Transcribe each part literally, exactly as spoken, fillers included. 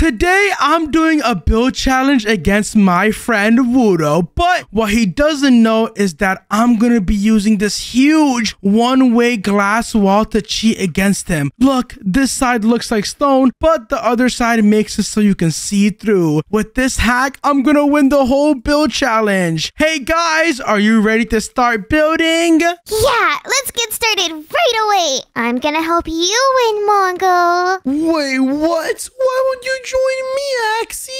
Today, I'm doing a build challenge against my friend Wudo, but what he doesn't know is that I'm gonna be using this huge one-way glass wall to cheat against him. Look, this side looks like stone, but the other side makes it so you can see through. With this hack, I'm gonna win the whole build challenge. Hey guys, are you ready to start building? Yeah, let's get started right away. I'm gonna help you win, Mongo. Wait, what? Why would you join me, Axie?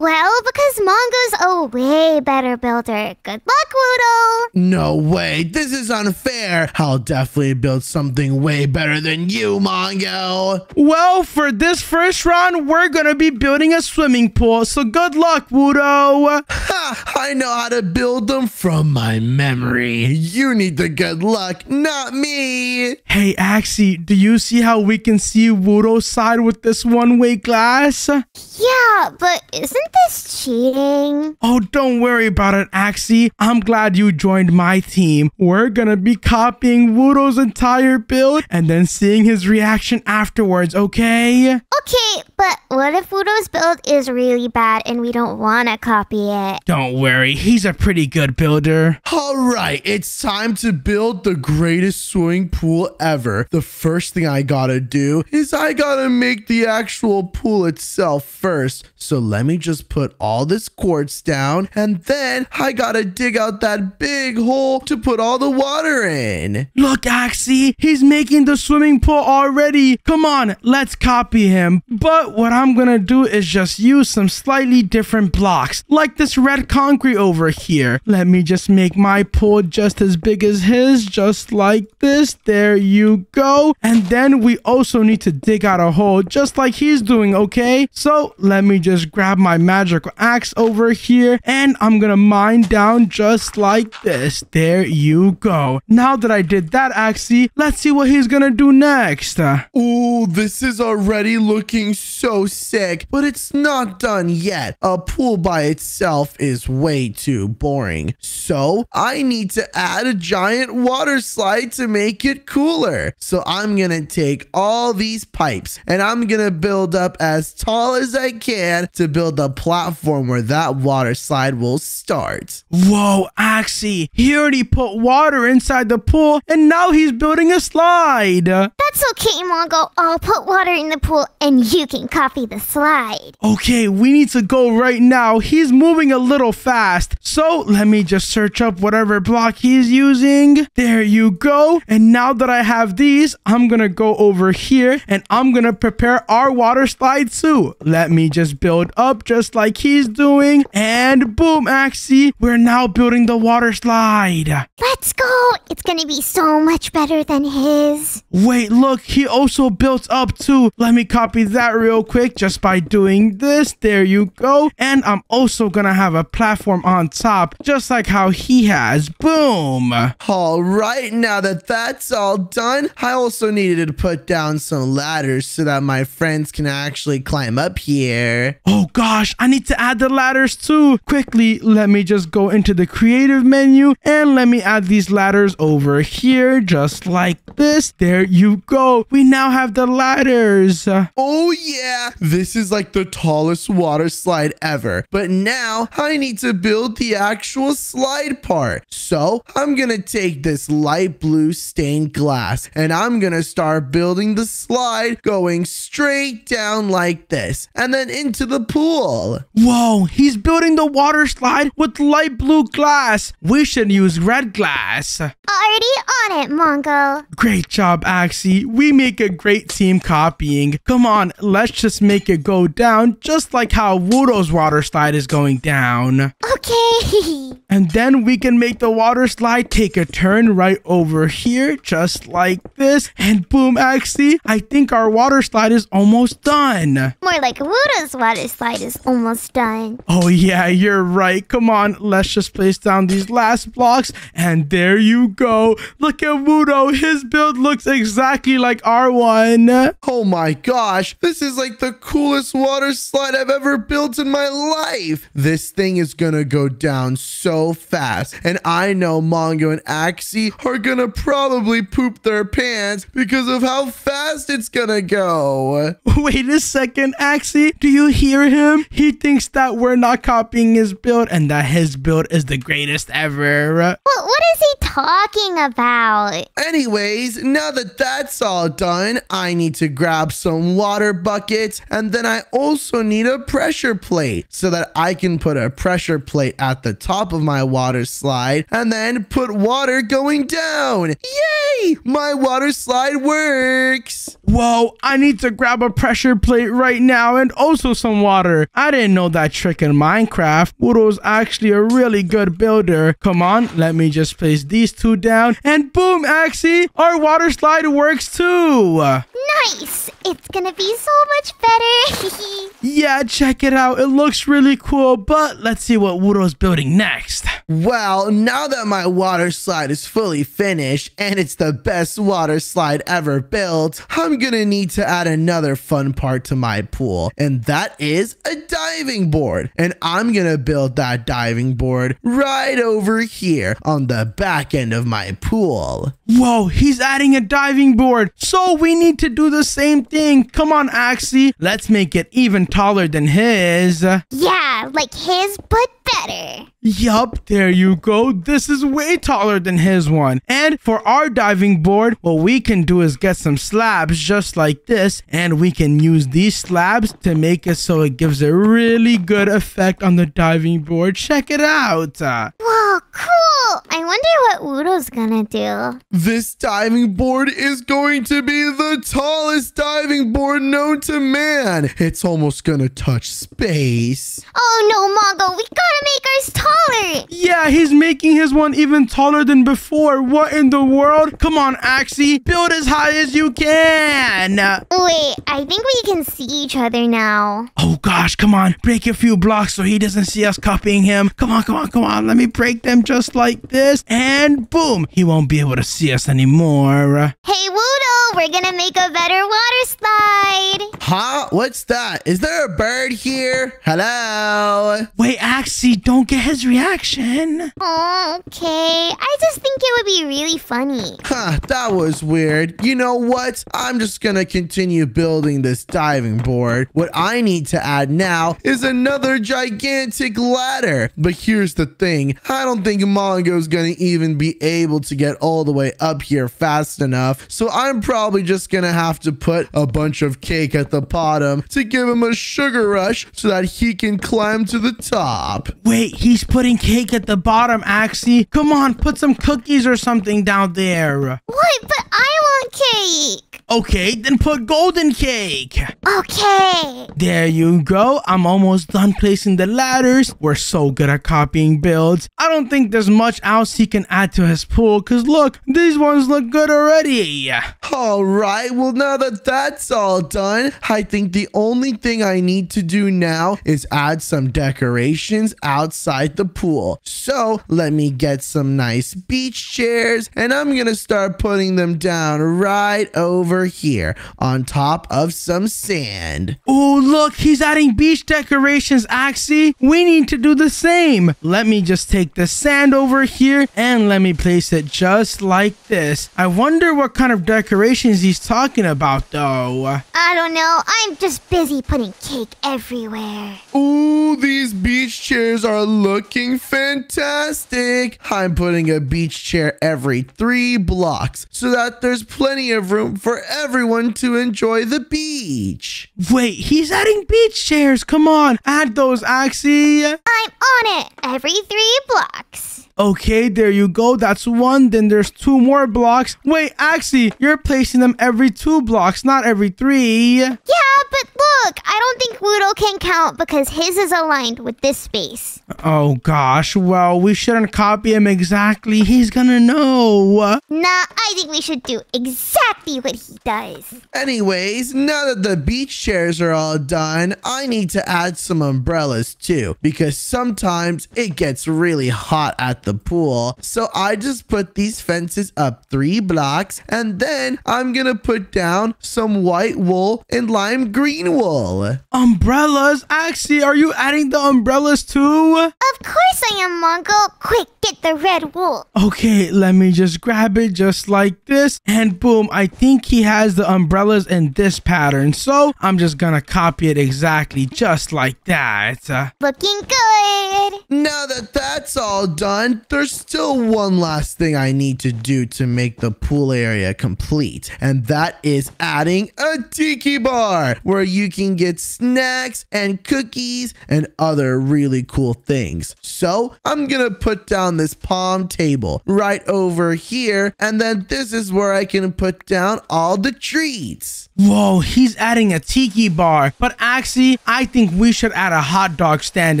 Well, because Mongo's a way better builder. Good luck, Wudo. No way. This is unfair. I'll definitely build something way better than you, Mongo. Well, for this first round, we're gonna be building a swimming pool, so good luck, Wudo. Ha! I know how to build them from my memory. You need the good luck, not me. Hey, Axie, do you see how we can see Wudo's side with this one-way glass? Yeah, but isn't this cheating? Oh, don't worry about it, Axie. I'm glad you joined my team. We're gonna be copying Wudo's entire build and then seeing his reaction afterwards, okay? Okay, but what if Wudo's build is really bad and we don't want to copy it? Don't worry, he's a pretty good builder. All right, it's time to build the greatest swimming pool ever. The first thing I gotta do is I gotta make the actual pool itself first. So let me just put all this quartz down, and then I gotta dig out that big hole to put all the water in. Look, Axie, he's making the swimming pool already. Come on, let's copy him. But what I'm gonna do is just use some slightly different blocks, like this red concrete over here. Let me just make my pool just as big as his, just like this. There you go. And then we also need to dig out a hole, just like he's doing, okay? So let me just grab my magical axe over here, and I'm gonna mine down just like this. There you go. Now that I did that, Axie, let's see what he's gonna do next. Oh, this is already looking so sick, but it's not done yet. A pool by itself is way too boring, so I need to add a giant water slide to make it cooler. So I'm gonna take all these pipes, and I'm gonna build up as tall as I can to build a platform where that water slide will start. Whoa, Axie, he already put water inside the pool, and now he's building a slide. That's okay, Mongo. I'll put water in the pool, and you can copy the slide. Okay, we need to go right now. He's moving a little fast, so let me just search up whatever block he's using. There you go. And now that I have these, I'm gonna go over here, and I'm gonna prepare our water slide too. Let me just build up just like he's doing, and boom, Axie, we're now building the water slide. Let's go. It's gonna be so much better than his. Wait, look, he also built up too. Let me copy that real quick just by doing this. There you go. And I'm also gonna have a platform on top, just like how he has. Boom. All right, now that that's all done, I also needed to put down some ladders so that my friends can actually climb up here. Oh gosh, I need to add the ladders too. Quickly, let me just go into the creative menu and let me add these ladders over here, just like this. There you go. We now have the ladders. Oh yeah, this is like the tallest water slide ever. But now I need to build the actual slide part. So I'm gonna take this light blue stained glass, and I'm gonna start building the slide going straight down like this, and then into the pool. Whoa, he's building the water slide with light blue glass. We should use red glass. Already on it, Mongo. Great job, Axie. We make a great team copying. Come on, let's just make it go down just like how Wudo's water slide is going down. Okay. And then we can make the water slide take a turn right over here, just like this. And boom, Axie, I think our water slide is almost done. More like Wudo's water slide is almost done. Oh yeah. Yeah, you're right. Come on, let's just place down these last blocks. And there you go. Look at Wudo. His build looks exactly like our one. Oh my gosh. This is like the coolest water slide I've ever built in my life. This thing is gonna go down so fast. And I know Mongo and Axie are gonna probably poop their pants because of how fast it's gonna go. Wait a second, Axie. Do you hear him? He thinks that we're not copying his build and that his build is the greatest ever. What, what is he talking about? Anyways, now that that's all done, I need to grab some water buckets, and then I also need a pressure plate so that I can put a pressure plate at the top of my water slide and then put water going down. Yay! My water slide works! Whoa, I need to grab a pressure plate right now and also some water. I didn't know that trick in Minecraft. Wudo's actually a really good builder. Come on, let me just place these two down and boom, Axie, our water slide works too. Nice! It's gonna be so much better. Yeah, check it out. It looks really cool, but let's see what Wudo's building next. Well, now that my water slide is fully finished and it's the best water slide ever built, I'm gonna need to add another fun part to my pool, and that is a diving board. And I'm gonna build that diving board right over here on the back end of my pool. Whoa, he's adding a diving board. So we need to do the same thing. Come on, Axie. Let's make it even taller than his. Yeah, like his, but better. Yup, there you go. This is way taller than his one. And for our diving board, what we can do is get some slabs just like this, and we can use these slabs to make it so it gives a really good effect on the diving board. Check it out. Whoa, cool. I wonder what Wudo's gonna do. This diving board is going to be the tallest diving board known to man. It's almost gonna touch space. Oh no, Mongo, we gotta make ours taller. Yeah, he's making his one even taller than before. What in the world? Come on, Axie. Build as high as you can. Wait, I think we can see each other now. Oh, gosh. Come on. Break a few blocks so he doesn't see us copying him. Come on, come on, come on. Let me break them just like this. And boom. He won't be able to see us anymore. Hey, Wudo, we're going to make a better water slide. Huh? What's that? Is there a bird here? Hello? Wait, Axie, don't get his reaction. Oh, okay. I just think it would be really funny. Huh, that was weird. You know what? I'm just gonna continue building this diving board. What I need to add now is another gigantic ladder. But here's the thing. I don't think Mongo's gonna even be able to get all the way up here fast enough. So I'm probably just gonna have to put a bunch of cake at the bottom to give him a sugar rush so that he can climb to the top. Wait, he He's putting cake at the bottom, Axie. Come on, put some cookies or something down there. Wait, but I want cake. Okay, then put golden cake. Okay. There you go. I'm almost done placing the ladders. We're so good at copying builds. I don't think there's much else he can add to his pool because look, these ones look good already. All right, well, now that that's all done, I think the only thing I need to do now is add some decorations outside the pool. So let me get some nice beach chairs, and I'm gonna start putting them down right over here on top of some sand. Oh, look, he's adding beach decorations, Axie. We need to do the same. Let me just take the sand over here and let me place it just like this. I wonder what kind of decorations he's talking about though. I don't know. I'm just busy putting cake everywhere. Oh, these beach chairs are looking fantastic. I'm putting a beach chair every three blocks so that there's plenty of room for everyone to enjoy the beach. Wait, he's adding beach chairs. Come on, add those, Axie. I'm on it. Every three blocks. Okay, there you go. That's one. Then there's two more blocks. Wait, Axie, you're placing them every two blocks, not every three. Yeah, but look, I don't think Wudo can count because his is aligned with this space. Oh, gosh. Well, we shouldn't copy him exactly. He's gonna know. Nah, I think we should do exactly what he does. Anyways, now that the beach chairs are all done, I need to add some umbrellas, too, because sometimes it gets really hot at the pool. So I just put these fences up three blocks, and then I'm gonna put down some white wool and lime green wool. Umbrellas? Axie, are you adding the umbrellas too? Of course I am, Mongo. Quick, get the red wool. Okay, let me just grab it just like this. And boom, I think he has the umbrellas in this pattern. So I'm just gonna copy it exactly just like that. Looking good. Now that that's all done, there's still one last thing I need to do to make the pool area complete. And that is adding a tiki bar where you can get snacks and cookies and other really cool things. So I'm gonna put down this palm table right over here, and then this is where I can put down all the treats. Whoa, he's adding a tiki bar. But Axie, I think we should add a hot dog stand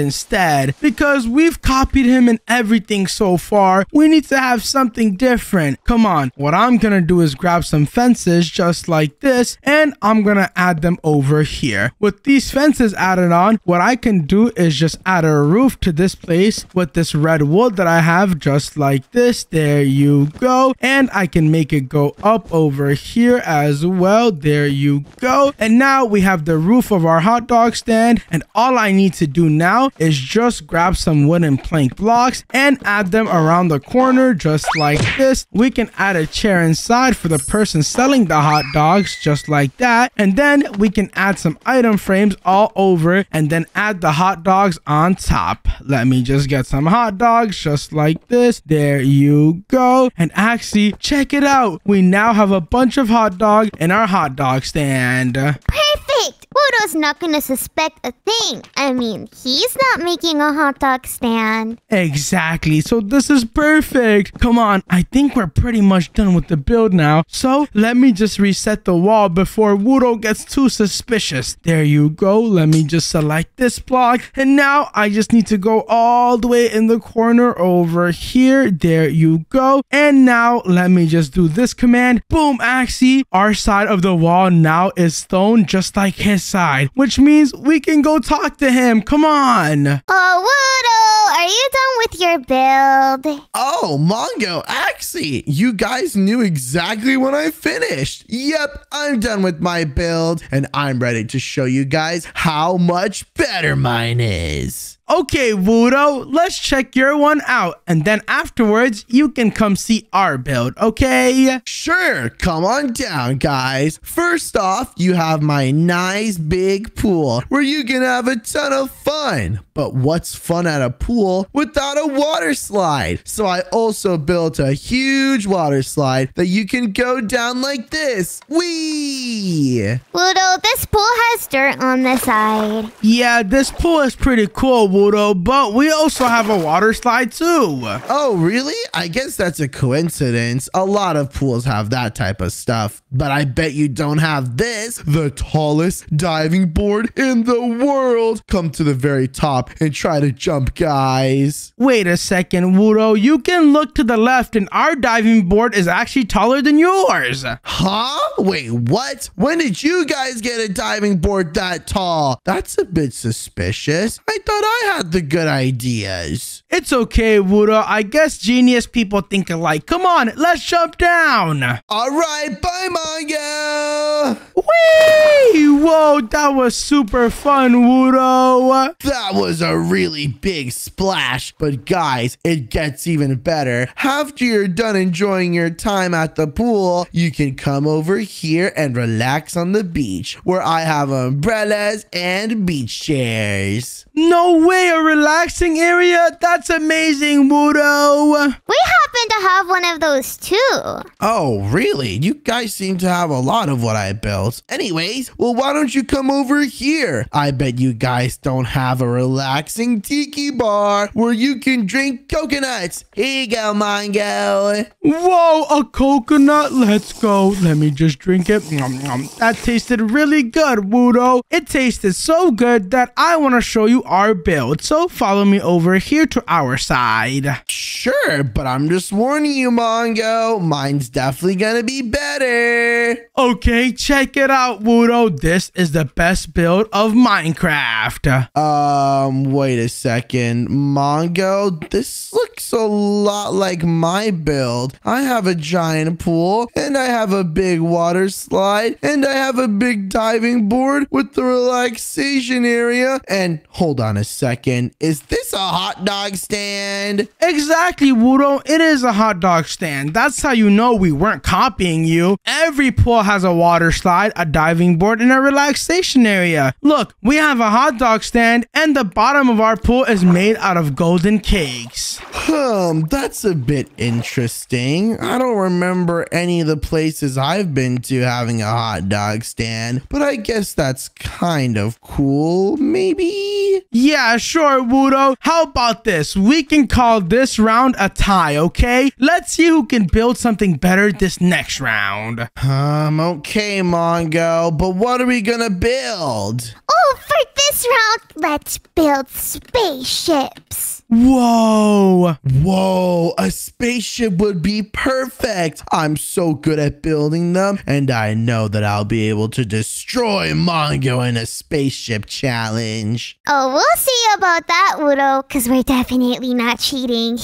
instead, because we've copied him in everything so far. We need to have something different. Come on, what I'm gonna do is grab some fences just like this, and I'm gonna add them over here. With these fences added on, what I can do is just add a roof to this place with this red wood that I have, just like this. There you go. And I can make it go up over here as well. There you go. And now we have the roof of our hot dog stand, and all I need to do now is just grab some wooden plank blocks and add them around the corner just like this. We can add a chair inside for the person selling the hot dogs just like that, and then we can add some item frames all over and then add the hot dogs on top. Let me just get some hot dogs just like this. There you go. And Axie, check it out, we now have a bunch of hot dogs in our hot dog stand. Perfect. Wudo's not gonna suspect a thing. I mean, he's not making a hot dog stand. Exactly, so this is perfect. Come on, I think we're pretty much done with the build now, so let me just reset the wall before Wudo gets too suspicious. There you go. Let me just select this block, and now I just need to go all the way in the corner over here. There you go. And now let me just do this command. Boom, Axie, our side of the wall now is stone just like his side, which means we can go talk to him. Come on. Oh, Wudo, are you done with your build? Oh, Mongo, Axie, you guys knew exactly when I finished. Yep, I'm done with my build, and I'm ready to show you guys how much better mine is. Okay, Wudo, let's check your one out, and then afterwards, you can come see our build, okay? Sure, come on down, guys. First off, you have my nice big pool where you can have a ton of fun. But what's fun at a pool without a water slide? So I also built a huge water slide that you can go down like this. Whee! Wudo, this pool has dirt on the side. Yeah, this pool is pretty cool, Wudo. But we also have a water slide too. Oh, really? I guess that's a coincidence. A lot of pools have that type of stuff. But I bet you don't have this. The tallest diving board in the world. Come to the very top and try to jump, guys. Wait a second, Wudo. You can look to the left and our diving board is actually taller than yours. Huh? Wait, what? When did you guys get a diving board that tall? That's a bit suspicious. I thought I had the good ideas. It's okay, Wudo. I guess genius people think alike. Come on, let's jump down. All right, bye, Mongo. Whee! Whoa, that was super fun, Wudo. That was a really big splash. But guys, it gets even better. After you're done enjoying your time at the pool, you can come over here and relax on the beach, where I have umbrellas and beach chairs. No way. Play a relaxing area? That's amazing, Wudo. We happen to have one of those too. Oh, really? You guys seem to have a lot of what I built. Anyways, well, why don't you come over here? I bet you guys don't have a relaxing tiki bar where you can drink coconuts. Here you go, Mongo. Whoa, a coconut? Let's go. Let me just drink it. Nom, nom. That tasted really good, Wudo. It tasted so good that I want to show you our build. So follow me over here to our side. Sure, but I'm just warning you, Mongo. Mine's definitely gonna be better. Okay, check it out, Wudo. This is the best build of Minecraft. Um, wait a second, Mongo. This looks a lot like my build. I have a giant pool, and I have a big water slide, and I have a big diving board with the relaxation area. And hold on a second, is this a hot dog stand? Exactly, Wudo. It is a hot dog stand. That's how you know we weren't copying you. Every pool has a water slide, a diving board, and a relaxation area. Look, we have a hot dog stand, and the bottom of our pool is made out of golden cakes. Um, that's a bit interesting. I don't remember any of the places I've been to having a hot dog stand, but I guess that's kind of cool, maybe? Yeah, sure, Wudo. How about this? We can call this round a tie, okay? Let's see who can build something better this next round. Um, okay, Mongo, but what are we gonna build? Oh, for this round, let's build spaceships. Whoa. Whoa, a spaceship would be perfect. I'm so good at building them, and I know that I'll be able to destroy Mongo in a spaceship challenge. Oh, we'll see about that, Wudo, because we're definitely not cheating.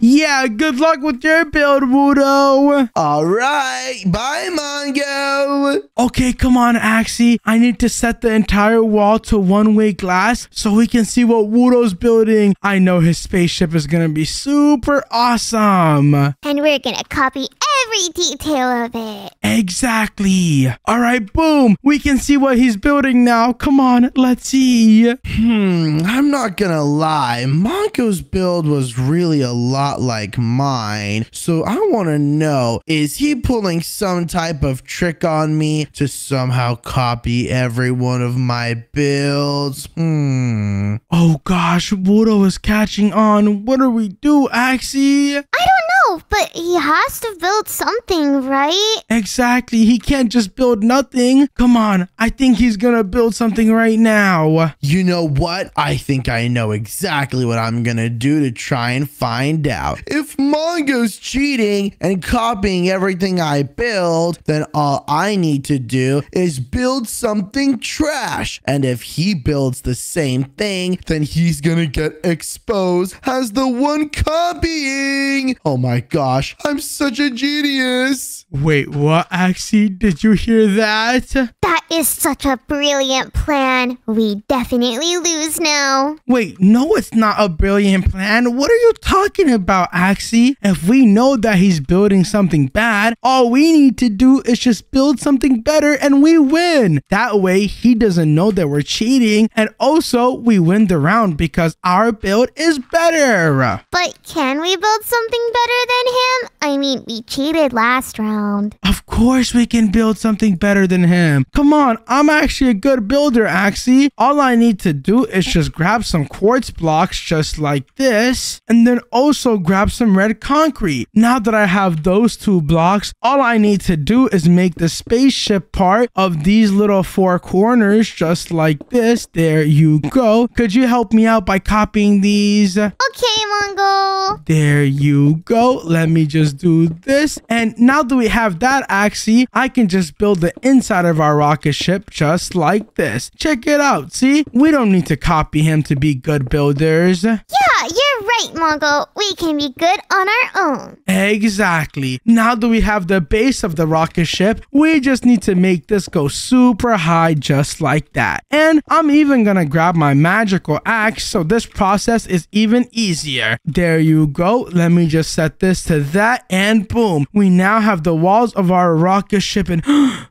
Yeah, good luck with your build, Wudo. All right, bye, Mongo. Okay, come on, Axie. I need to set the entire wall to one-way glass so we can see what Wudo's building. I know his spaceship is gonna be super awesome. And we're gonna copy every detail of it. Exactly. All right, boom. We can see what he's building now. Come on, let's see. Hmm, I'm not gonna lie. Mongo's build was really a lot like mine. So I wanna know, is he pulling some type of trick on me to somehow copy every one of my builds? Hmm. Oh gosh, Wudo is catching on. What do we do, Axie? I don't know, but he has to build something, right? Exactly. He can't just build nothing. Come on. I think he's gonna build something right now. You know what? I think I know exactly what I'm gonna do to try and find out. If Mongo's cheating and copying everything I build, then all I need to do is build something trash. And if he builds the same thing, then he's gonna get exposed as the one copying. Oh my gosh, I'm such a genius. Wait, what, Axie? Did you hear that? That is such a brilliant plan. We definitely lose now. Wait, no, it's not a brilliant plan. What are you talking about, Axie? If we know that he's building something bad, all we need to do is just build something better and we win. That way, he doesn't know that we're cheating, and also we win the round because our build is better. But can we build something better than him? I mean, we cheated last round. Of course we can build something better than him. Come on, I'm actually a good builder, Axie. All I need to do is just grab some quartz blocks just like this, and then also grab some red concrete. Now that I have those two blocks, all I need to do is make the spaceship part of these little four corners just like this. There you go. Could you help me out by copying these? Okay, Mongo. There you go. Let me just do this. And now that we have that, Axie, I can just build the inside of our rocket ship just like this. Check it out. See, we don't need to copy him to be good builders. Yeah, you're right, Mongo. We can be good on our own. Exactly. Now that we have the base of the rocket ship, we just need to make this go super high just like that. And I'm even gonna grab my magical axe so this process is even easier. There you go. Let me just set this to that and boom. We now have the walls of our rocket ship and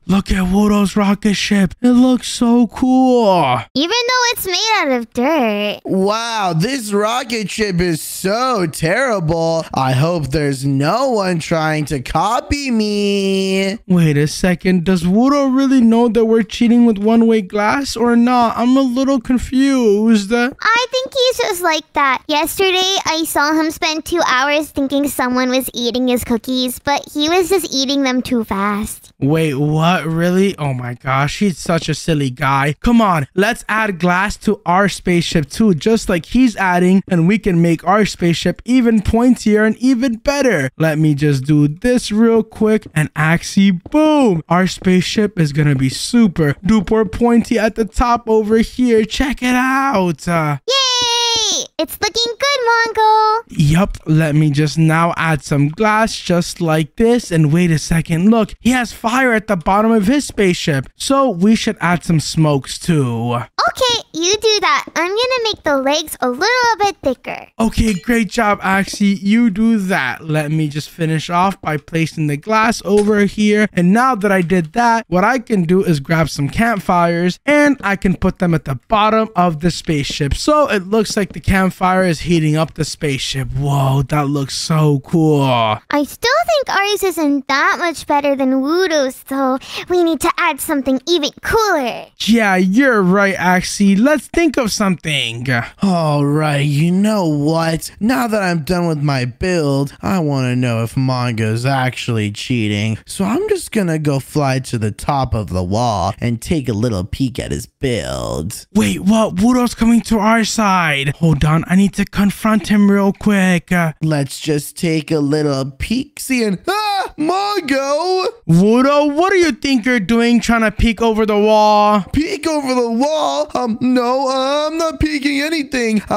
look at Wudo's rocket ship. It looks so cool. Even though it's made out of dirt. Wow, this rocket ship is so terrible. I hope there's no one trying to copy me. Wait a second. Does Wudo really know that we're cheating with one-way glass or not? I'm a little confused. I think he's just like that. Yesterday, I saw him spend two hours thinking someone was eating his cookies, but he was just eating them too fast. Wait, what? Really? Oh my gosh, he's such a silly guy. Come on, let's add glass to our spaceship too, just like he's adding, and we can make our spaceship even pointier and even better. Let me just do this real quick and Axie, boom! Our spaceship is gonna be super duper pointy at the top over here. Check it out! Uh, Yay! It's looking good, Mongo! Yup, let me just now add some glass just like this. And wait a second, look, he has fire at the bottom of his spaceship. So we should add some smokes too. Okay, you do that. I'm gonna make the legs a little bit thicker. Okay, great job, Axie. You do that. Let me just finish off by placing the glass over here. And now that I did that, what I can do is grab some campfires and I can put them at the bottom of the spaceship. So it looks like the campfire is heating up the spaceship. Whoa, that looks so cool. I still think ours isn't that much better than Wudo's, so we need to add something even cooler. Yeah, you're right, Axie. Let's think of something. All right, you know what? Now that I'm done with my build, I want to know if Mongo's actually cheating. So I'm just gonna go fly to the top of the wall and take a little peek at his build. Wait, what? Wudo's coming to our side. Hold on, I need to confront him real quick. Uh, Let's just take a little peek, seeing... Ah! Mongo! Wudo, what do you think you're doing trying to peek over the wall? Peek over the wall? Um, no, uh, I'm not peeking anything. Uh,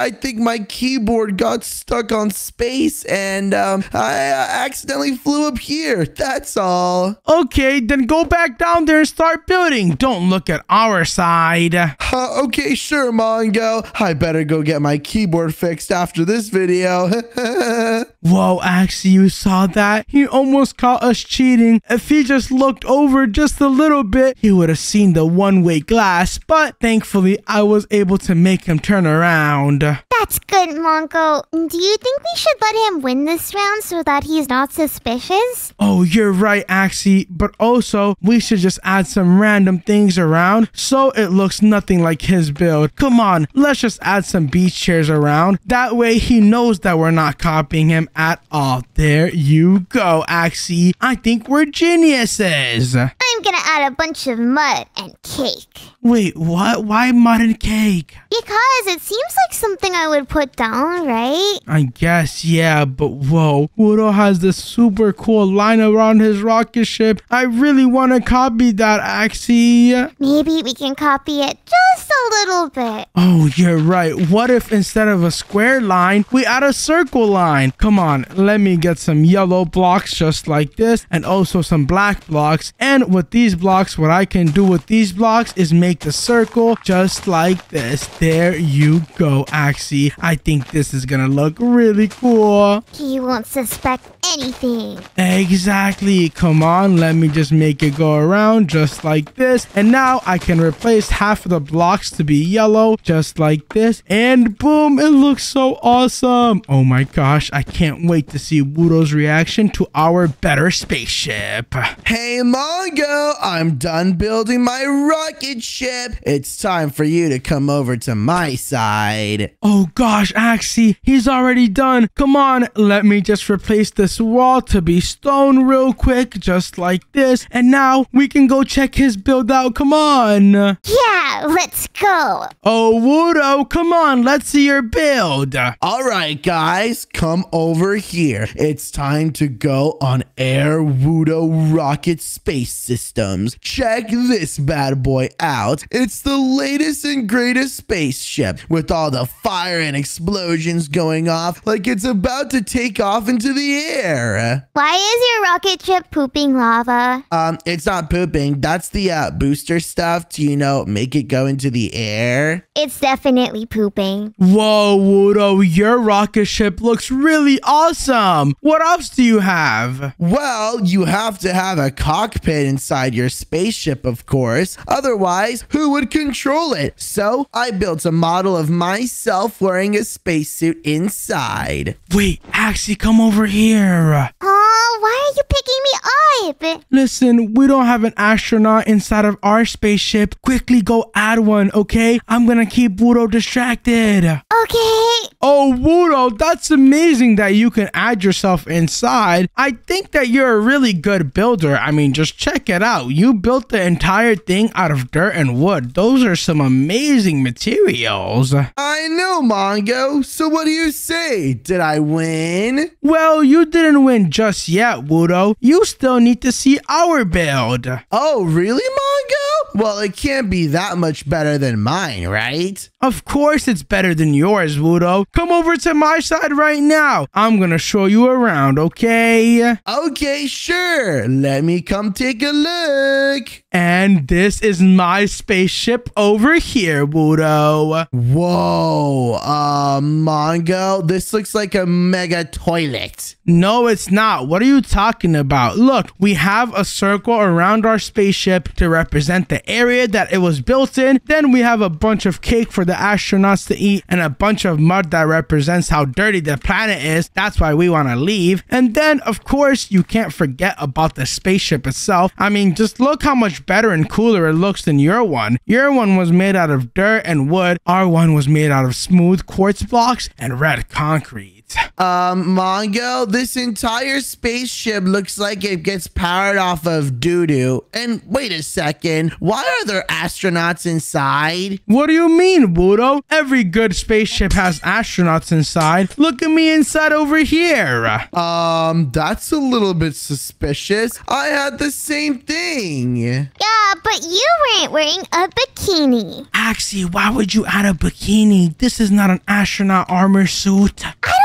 I think my keyboard got stuck on space and um, I uh, accidentally flew up here. That's all. Okay, then go back down there and start building. Don't look at our side. Uh, okay, sure, Mongo. I better go get my keyboard fixed after this video. Whoa, Axie, you saw that? He almost caught us cheating. If he just looked over just a little bit, he would have seen the one-way glass, but thankfully I was able to make him turn around. That's good, Mongo. Do you think we should let him win this round so that he's not suspicious? Oh, you're right, Axie, but also we should just add some random things around so it looks nothing like his build. Come on, let's just add some beach chairs around. That way he knows that we're not copying him at all. There you go, Axie. I think we're geniuses. I'm gonna add a bunch of mud and cake. Wait, what? Why mud and cake? Because it seems like something I would put down, right? I guess, yeah, but whoa. Wudo has this super cool line around his rocket ship. I really want to copy that, Axie. Maybe we can copy it just a little bit. Oh, you're right. What if instead of a square line, we add a circle line? Come on, let me get some yellow blocks just like this and also some black blocks. And with these blocks, what I can do with these blocks is make the circle just like this. There you go, Axie. I think this is gonna look really cool. He won't suspect anything. Exactly. Come on, let me just make it go around just like this. And now I can replace half of the blocks to be yellow just like this. And boom, it looks so awesome. Oh my gosh, I can't wait to see Wudo's reaction to our better spaceship. Hey, Mongo, I'm done building my rocket ship. It's time for you to come over to my side. Oh gosh, Axie, he's already done. Come on, let me just replace this wall to be stone real quick just like this, and now we can go check his build out. Come on. Yeah, let's go. Oh, Wudo, come on, let's see your build. All right, guys, come over here. It's time to go on Air Wudo Rocket Space System. systems. Check this bad boy out. It's the latest and greatest spaceship with all the fire and explosions going off like it's about to take off into the air. Why is your rocket ship pooping lava? Um, it's not pooping. That's the uh, booster stuff to, you know, make it go into the air. It's definitely pooping. Whoa, Wudo, your rocket ship looks really awesome. What else do you have? Well, you have to have a cockpit inside your spaceship, of course. Otherwise, who would control it? So I built a model of myself wearing a spacesuit inside. Wait, Axie, come over here. Oh, why are you picking me up? Listen, we don't have an astronaut inside of our spaceship. Quickly go add one, okay? I'm gonna keep Wudo distracted. Okay. Oh, Wudo, that's amazing that you can add yourself inside. I think that you're a really good builder. I mean, just check it out. You built the entire thing out of dirt and wood. Those are some amazing materials. I know, Mongo. So what do you say? Did I win? Well, you didn't win just yet, Wudo. You still need to see our build. Oh, really, Mongo? Well, it can't be that much better than mine, right? Of course it's better than yours, Wudo. Come over to my side right now. I'm gonna show you around, okay? Okay, sure. Let me come take a look. And this is my spaceship over here, Wudo. Whoa, uh, Mongo, this looks like a mega toilet. No, it's not. What are you talking about? Look, we have a circle around our spaceship to represent the area that it was built in. Then we have a bunch of cake for the astronauts to eat and a bunch of mud that represents how dirty the planet is. That's why we want to leave. And then, of course, you can't forget about the spaceship itself. I mean, just look how much better and cooler it looks than your one. Your one was made out of dirt and wood. Our one was made out of smooth quartz blocks and red concrete. Um, Mongo, this entire spaceship looks like it gets powered off of doo-doo. And wait a second, why are there astronauts inside? What do you mean, Wudo? Every good spaceship has astronauts inside. Look at me inside over here. Um, that's a little bit suspicious. I had the same thing. Yeah, but you weren't wearing a bikini. Axie, why would you add a bikini? This is not an astronaut armor suit. I don't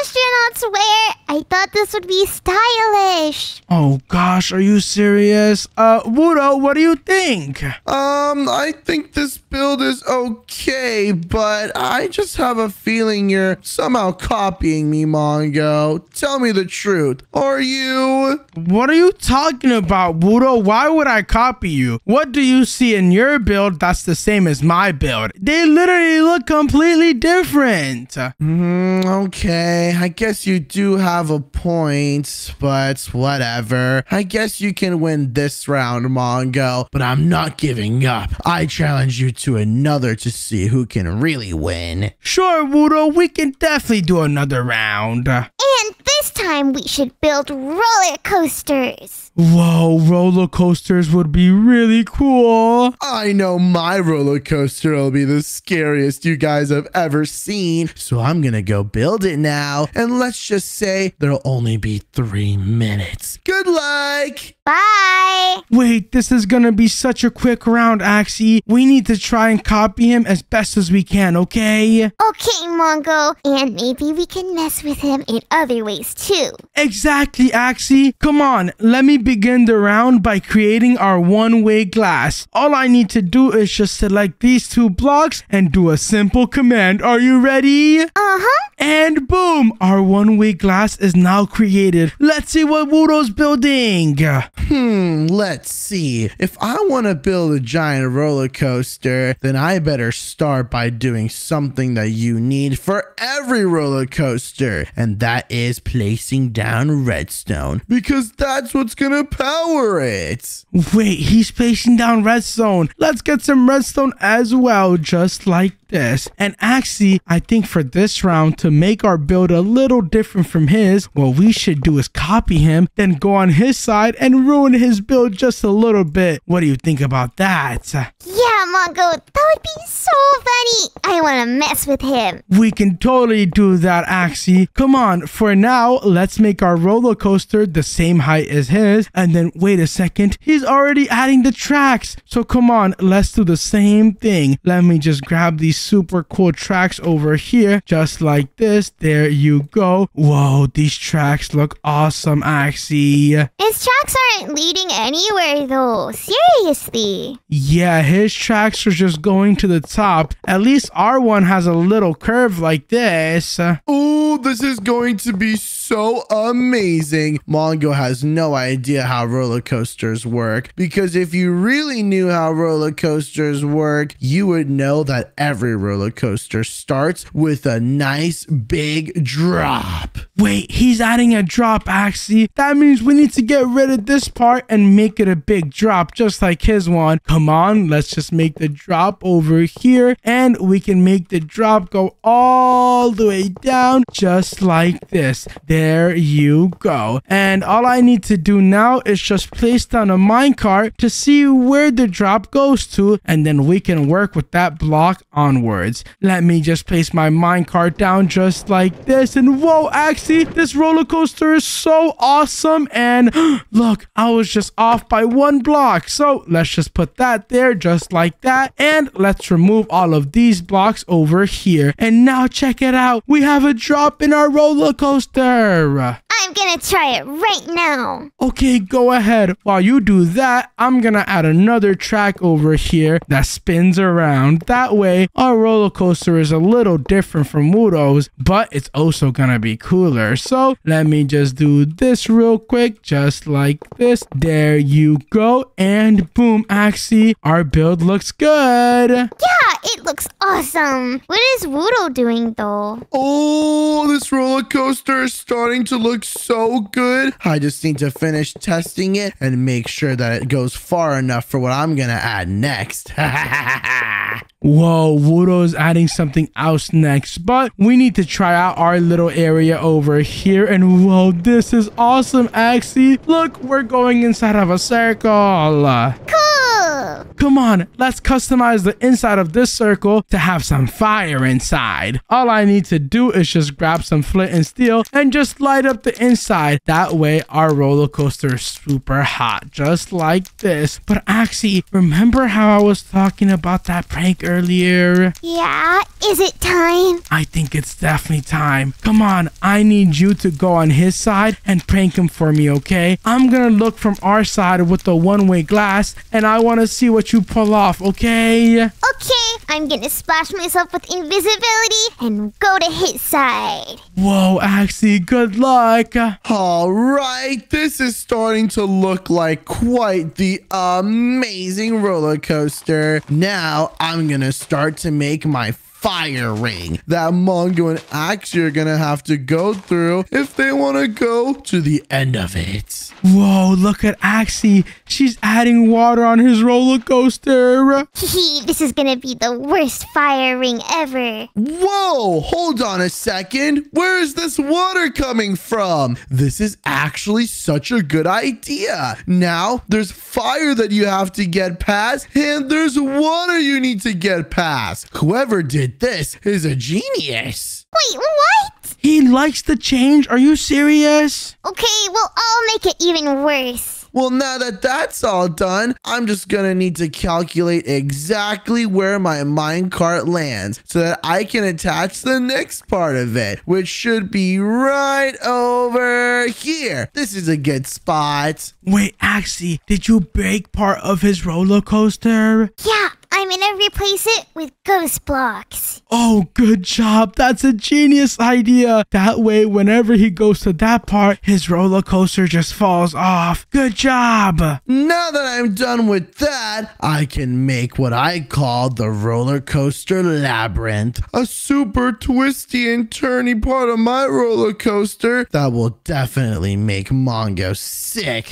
astronauts wear. I thought this would be stylish. Oh gosh, are you serious? Uh, Wudo, what do you think? Um, I think this build is okay, but I just have a feeling you're somehow copying me, Mongo. Tell me the truth. Are you? What are you talking about, Wudo? Why would I copy you? What do you see in your build that's the same as my build? They literally look completely different. Mm, okay. I guess you do have a point, but whatever. I guess you can win this round, Mongo, but I'm not giving up. I challenge you to another to see who can really win. Sure, Wudo, we can definitely do another round. And this time we should build roller coasters. Whoa, roller coasters would be really cool. I know my roller coaster will be the scariest you guys have ever seen, so I'm gonna go build it now. And let's just say there'll only be three minutes. Good luck. Bye. Wait, this is going to be such a quick round, Axie. We need to try and copy him as best as we can, okay? Okay, Mongo. And maybe we can mess with him in other ways, too. Exactly, Axie. Come on, let me begin the round by creating our one-way glass. All I need to do is just select these two blocks and do a simple command. Are you ready? Uh-huh. And boom, our one-way glass is now created. Let's see what Wudo's building. Hmm, let's see. If I want to build a giant roller coaster, then I better start by doing something that you need for every roller coaster. And that is placing down redstone, because that's what's going to power it. Wait, he's placing down redstone. Let's get some redstone as well, just like this. And actually, I think for this round, to make our build a little different from his, what we should do is copy him, then go on his side and ruin his build just a little bit. What do you think about that? Yeah, Mongo, that would be so funny. I want to mess with him. We can totally do that, Axie. Come on, for now, let's make our roller coaster the same height as his. And then, wait a second, he's already adding the tracks. So come on, let's do the same thing. Let me just grab these super cool tracks over here, just like this. There you go. Whoa, these tracks look awesome, Axie. His tracks aren't leading anywhere, though. Seriously. Yeah, his tracks are just going to the top. At least our one has a little curve like this. Oh, this is going to be so amazing. Mongo has no idea how roller coasters work, because if you really knew how roller coasters work, you would know that every roller coaster starts with a nice big drop. Wait, he's adding a drop, Axie. That means we need to get rid of this part and make it a big drop, just like his one. Come on, let's just make the drop over here, and we can make the drop go all the way down, just like this. There you go. And all I need to do now is just place down a minecart to see where the drop goes to, and then we can work with that block onwards. Let me just place my minecart down just like this, and whoa, Axie, this roller coaster is so awesome. And look, I was just off by one block, so let's just put that there just like that, and let's remove all of these blocks over here. And now check it out, we have a drop in our roller coaster. I'm gonna try it right now. Okay, go ahead. While you do that, I'm gonna add another track over here that spins around. That way, our roller coaster is a little different from Wudo's, but it's also gonna be cooler. So let me just do this real quick, just like this. There you go. And boom, Axie, our build looks good. Yeah, it looks awesome. What is Wudo doing though? Oh, this roller coaster is starting to look so good. I just need to finish testing it and make sure that it goes far enough for what I'm gonna add next. Whoa, Wudo's adding something else next, but we need to try out our little area over here. And whoa, this is awesome, Axie. Look, we're going inside of a circle. Cool. Come on, let's customize the inside of this circle to have some fire inside. All I need to do is just grab some flint and steel and just light up the inside. That way our roller coaster is super hot, just like this. But Axie, remember how I was talking about that prank earlier? Yeah, is it time? I think it's definitely time. Come on, I need you to go on his side and prank him for me, okay? I'm gonna look from our side with the one-way glass, and I wanna see what you pull off, okay? Okay, I'm gonna splash myself with invisibility and go to his side. Whoa, Axie, good luck. All right, this is starting to look like quite the amazing roller coaster. Now, I'm gonna start to make my fire ring that Mongo and Axie are gonna have to go through if they want to go to the end of it. Whoa, look at Axie. She's adding water on his roller coaster. This is gonna be the worst fire ring ever. Whoa, hold on a second. Where is this water coming from? This is actually such a good idea. Now, there's fire that you have to get past, and there's water you need to get past. Whoever did this is a genius. Wait, what? He likes the change. Are you serious? Okay, well, I'll make it even worse. Well, now that that's all done, I'm just gonna need to calculate exactly where my minecart lands so that I can attach the next part of it, which should be right over here. This is a good spot. Wait, Axie, did you break part of his roller coaster? Yeah, I'm gonna replace it with ghost blocks. Oh, good job. That's a genius idea. That way, whenever he goes to that part, his roller coaster just falls off. Good job. Now that I'm done with that, I can make what I call the roller coaster labyrinth. A super twisty and turny part of my roller coaster that will definitely make Mongo sick.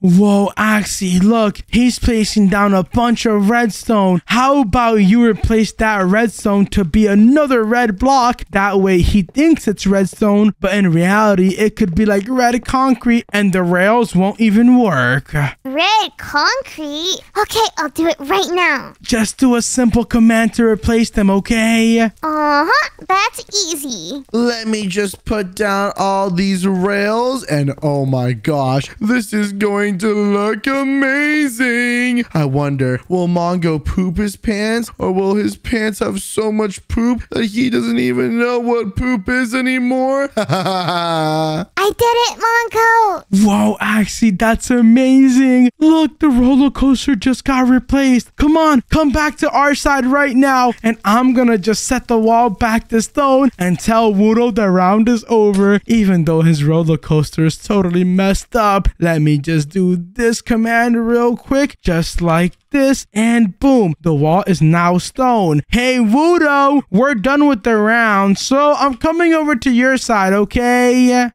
Whoa, Axie, look. He's placing down a bunch of of redstone. How about you replace that redstone to be another red block? That way he thinks it's redstone, but in reality it could be like red concrete and the rails won't even work. Red concrete? Okay, I'll do it right now. Just do a simple command to replace them, okay? Uh-huh, that's easy. Let me just put down all these rails and oh my gosh, this is going to look amazing. I wonder, will Mongo poop his pants or will his pants have so much poop that he doesn't even know what poop is anymore? I did it, Mongo. Wow, Axie, that's amazing. Look, the roller coaster just got replaced. Come on, come back to our side right now. And I'm gonna just set the wall back to stone and tell Wudo the round is over, even though his roller coaster is totally messed up. Let me just do this command real quick, just like this, and boom, the wall is now stone. Hey Wudo, we're done with the round, so I'm coming over to your side, okay? Wait,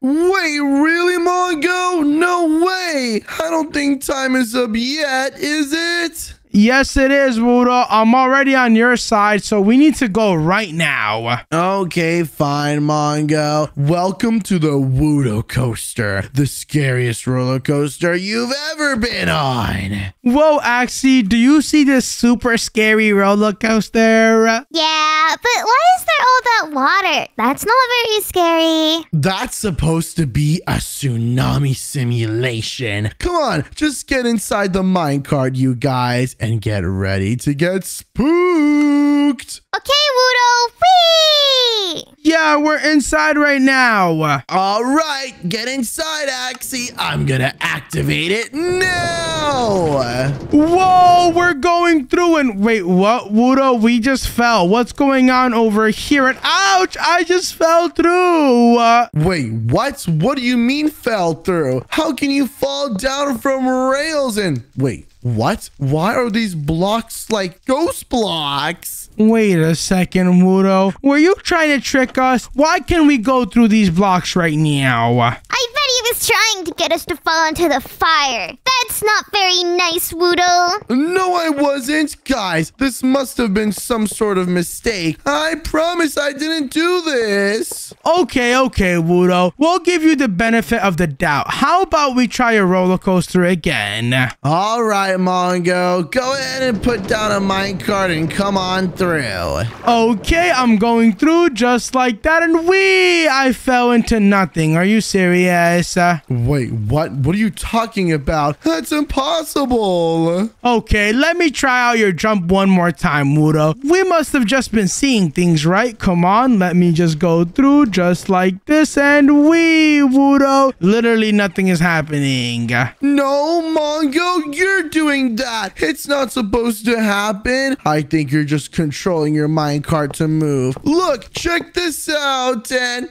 really, Mongo? No way! I don't think time is up yet, is it? Yes, it is, Wudo. I'm already on your side, so we need to go right now. Okay, fine, Mongo. Welcome to the Wudo coaster, the scariest roller coaster you've ever been on. Whoa, Axie, do you see this super scary roller coaster? Yeah, but why is there all that water? That's not very scary. That's supposed to be a tsunami simulation. Come on, just get inside the minecart, you guys, and get ready to get spooked. Okay, Wudo, whee! Yeah, we're inside right now. All right, get inside, Axie. I'm gonna activate it now. Whoa, we're going through and wait, what, Wudo? We just fell. What's going on over here? And ouch, I just fell through. Wait, what? What do you mean fell through? How can you fall down from rails and wait? What? Why are these blocks like ghost blocks? Wait a second, Wudo. Were you trying to trick us? Why can we go through these blocks right now? I bet he was trying to get us to fall into the fire. That's not very nice, Wudo. No, I wasn't. Guys, this must have been some sort of mistake. I promise I didn't do this. Okay, okay, Wudo. We'll give you the benefit of the doubt. How about we try a roller coaster again? All right, Mongo. Go ahead and put down a minecart and come on through. Okay, I'm going through just like that. And whee! I fell into nothing. Are you serious? Wait, what? What are you talking about? That's impossible. Okay, let me try out your jump one more time, Wudo. We must have just been seeing things, right? Come on, let me just go through just like this. And whee, Wudo. Literally nothing is happening. No, Mongo, you're doing that. It's not supposed to happen. I think you're just controlling your minecart to move. Look, check this out. And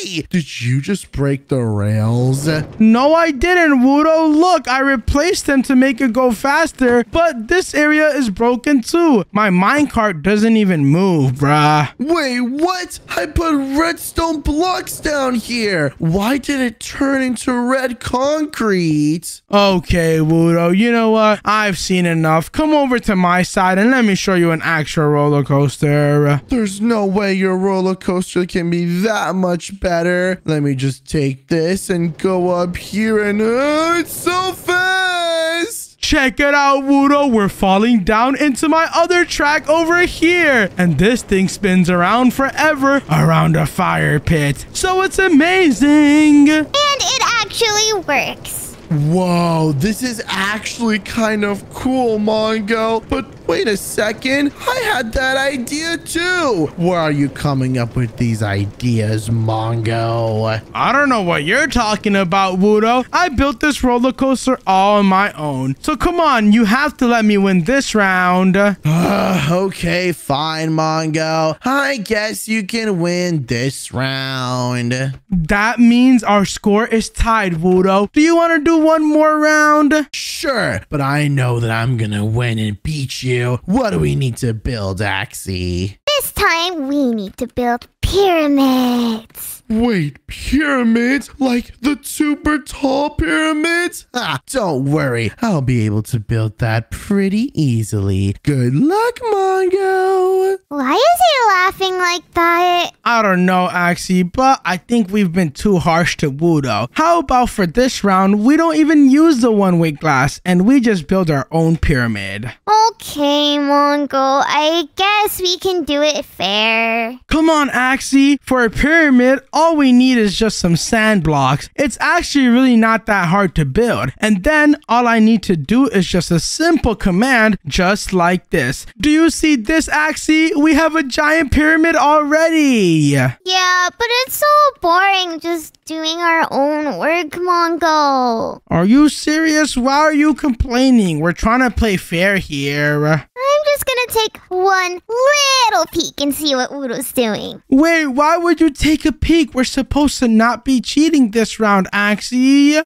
hey, did you just break the rails? No, I didn't, Wudo. Look, I replaced them to make it go faster, but this area is broken too. My minecart doesn't even move, bruh. Wait, what? I put redstone blocks down here. Why did it turn into red concrete? Okay, Wudo, you know what? I've seen enough. Come over to my side and let me show you an actual roller coaster. There's no way your roller coaster can be that much better. Let me just take this and go up here and uh, it's so fast. Check it out, Wudo. We're falling down into my other track over here. And this thing spins around forever around a fire pit. So it's amazing. And it actually works. Whoa, this is actually kind of cool, Mongo. But wait a second, I had that idea too. Where are you coming up with these ideas, Mongo? I don't know what you're talking about, Wudo. I built this roller coaster all on my own. So come on, you have to let me win this round. Uh, okay, fine, Mongo. I guess you can win this round. That means our score is tied, Wudo. Do you want to do one more round? Sure, but I know that I'm gonna win and beat you. What do we need to build, Axie? This time, we need to build pyramids. Wait, pyramids? Like the super tall pyramids? Ah, don't worry. I'll be able to build that pretty easily. Good luck, Mongo. Why is he laughing like that? I don't know, Axie, but I think we've been too harsh to Wudo. How about for this round, we don't even use the one-way glass and we just build our own pyramid? Okay, Mongo. I guess we can do it fair. Come on, Axie. For a pyramid, all we need is just some sand blocks. It's actually really not that hard to build. And then all I need to do is just a simple command just like this. Do you see this, Axie? We have a giant pyramid already. Yeah, but it's so boring just doing our own work, Mongo. Are you serious? Why are you complaining? We're trying to play fair here. I'm just gonna take one little peek and see what Wudo's doing. Wait, why would you take a peek? We're supposed to not be cheating this round, Axie. Ooh,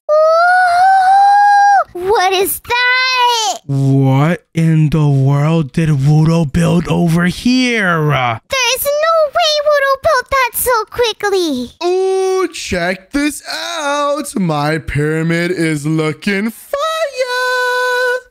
what is that? What in the world did Wudo build over here? There's no way Wudo built that so quickly. Ooh, check this out. My pyramid is looking fire.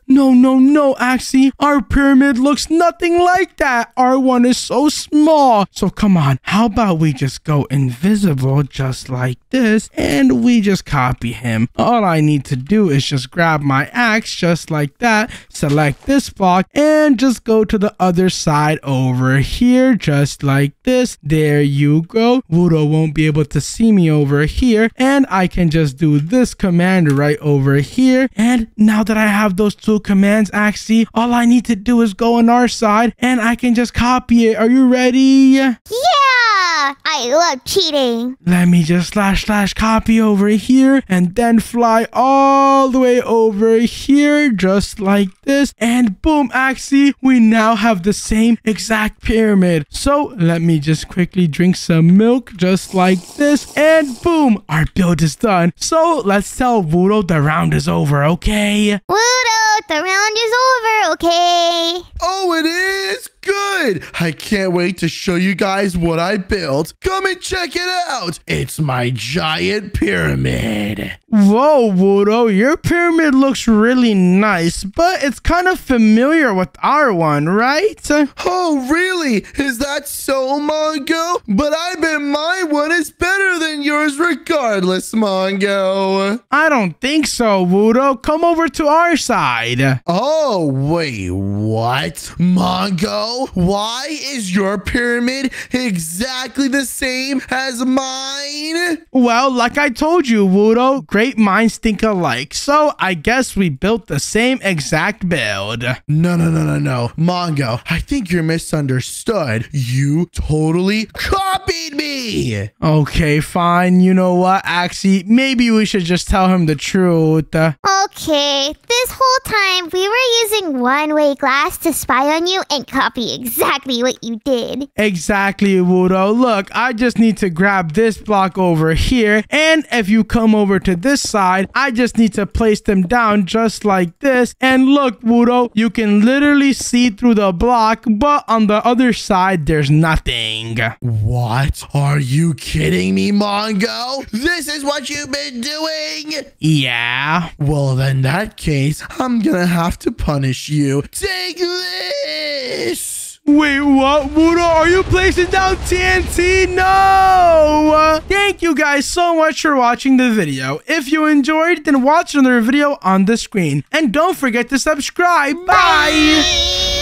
No, no, no, Axie. Our pyramid looks nothing like that. Our one is so small. So come on, how about we just go invisible just like this and we just copy him. All I need to do is just grab my axe just like that, select this block and just go to the other side over here just like this. There you go. Wudo won't be able to see me over here and I can just do this command right over here. And now that I have those two commands, Axie, all I need to do is go on our side and I can just copy it. Are you ready? Yeah, I love cheating. Let me just slash slash copy over here and then fly all the way over here just like this and boom, Axie, we now have the same exact pyramid. So let me just quickly drink some milk just like this and boom, our build is done. So let's tell Wudo the round is over, okay? Wudo, the round is over, okay? Oh, it is? Good! I can't wait to show you guys what I built. Come and check it out! It's my giant pyramid. Whoa, Wudo, your pyramid looks really nice, but it's kind of familiar with our one, right? Oh, really? Is that so, Mongo? But I bet my one is better than yours regardless, Mongo. I don't think so, Wudo. Come over to our side. Oh, wait, what? Mongo, why is your pyramid exactly the same as mine? Well, like I told you, Wudo, great minds think alike. So I guess we built the same exact build. No, no, no, no, no. Mongo, I think you're misunderstood. You totally copied me. Okay, fine. You know what, Axie? Maybe we should just tell him the truth. Okay, this whole time we were using one-way glass to spy on you and copy exactly what you did. Exactly, Wudo. Look, I just need to grab this block over here, and if you come over to this side, I just need to place them down just like this. And look, Wudo, you can literally see through the block, but on the other side, there's nothing. What? Are you kidding me, Mongo? This is what you've been doing? Yeah. Well, in that case, I'm gonna gonna have to punish you. Take this! Wait, what? Wudo, are you placing down T N T? No! Thank you guys so much for watching the video. If you enjoyed, then watch another video on the screen. And don't forget to subscribe. Bye! Bye.